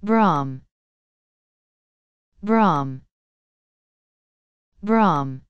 Brom, brom, brom.